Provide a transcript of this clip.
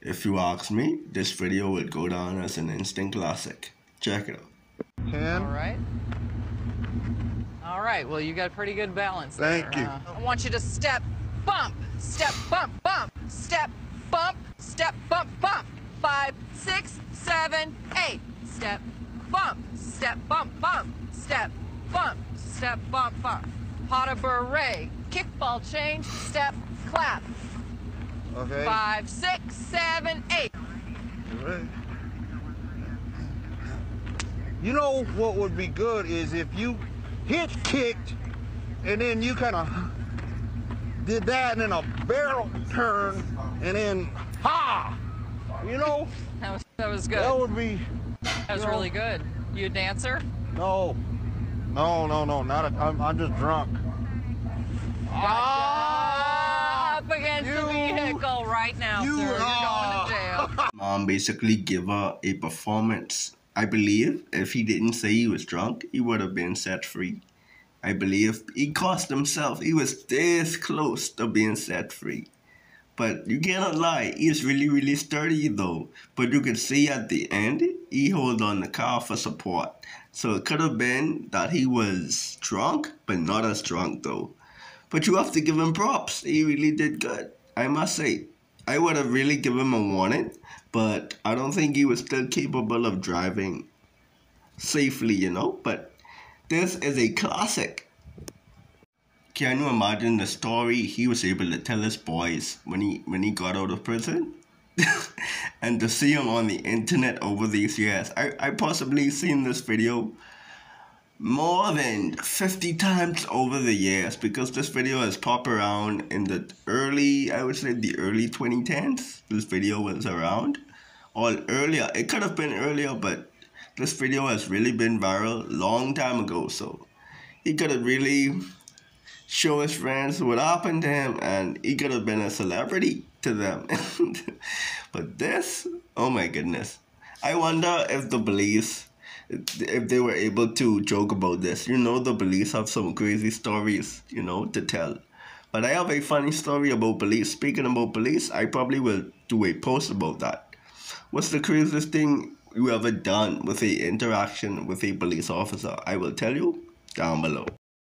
If you ask me, this video will go down as an instant classic. Check it out. All right, well, you got pretty good balance there. Thank you. I want you to step, bump, step, bump, bump, step, bump, step, bump, bump. 5, 6, 7, 8. Step, bump, step, bump, bump, step, bump, step, bump, bump. Pas de bourrée, kickball change, step, clap. Okay. 5, 6, 7, 8. All right. You know what would be good is if you hit kicked and then you kind of did that and then a barrel turn and then ha, you know. That was good. That would be. That was really good. You a dancer? No, not a, I'm just drunk. Up against the vehicle right now, sir. You're going to jail. Mom basically gave her a performance. I believe if he didn't say he was drunk, he would have been set free. I believe he cost himself. He was this close to being set free. But you cannot lie, he's really, really sturdy though. But you can see at the end, he holds on the car for support. So it could have been that he was drunk, but not as drunk though. But you have to give him props. He really did good, I must say. I would have really given him a warning, but I don't think he was still capable of driving safely, you know. But this is a classic. Can you imagine the story he was able to tell his boys when he got out of prison? And to see him on the internet over these years. I possibly seen this video more than 50 times over the years, because this video has popped around in the early, I would say the early 2010s. This video was around, or earlier. It could have been earlier, but this video has really been viral long time ago. So he could have really show his friends what happened to him, and he could have been a celebrity to them. But this, oh my goodness. I wonder if the police, if they were able to joke about this. You know, the police have some crazy stories, you know, to tell. But I have a funny story about police. Speaking about police, I probably will do a post about that. What's the craziest thing you ever done with a interaction with a police officer? I will tell you down below.